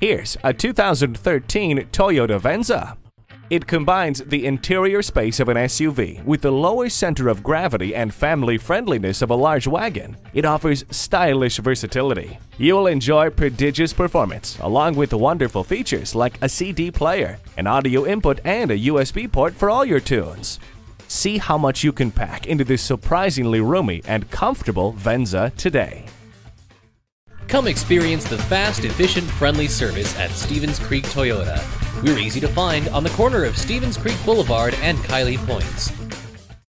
Here's a 2013 Toyota Venza. It combines the interior space of an SUV with the lower center of gravity and family friendliness of a large wagon. It offers stylish versatility. You'll enjoy prodigious performance, along with wonderful features like a CD player, an audio input, and a USB port for all your tunes. See how much you can pack into this surprisingly roomy and comfortable Venza today. Come experience the fast, efficient, friendly service at Stevens Creek Toyota. We're easy to find on the corner of Stevens Creek Boulevard and Kylie Points.